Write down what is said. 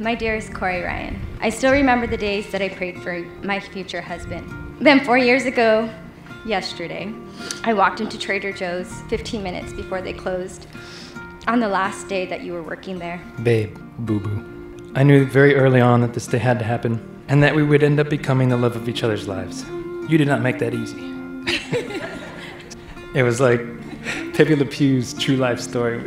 My dearest Corey Ryan, I still remember the days that I prayed for my future husband. Then 4 years ago, yesterday, I walked into Trader Joe's 15 minutes before they closed on the last day that you were working there. Babe, boo-boo, I knew very early on that this day had to happen and that we would end up becoming the love of each other's lives. You did not make that easy. It was like Pepe Le Pew's true life story.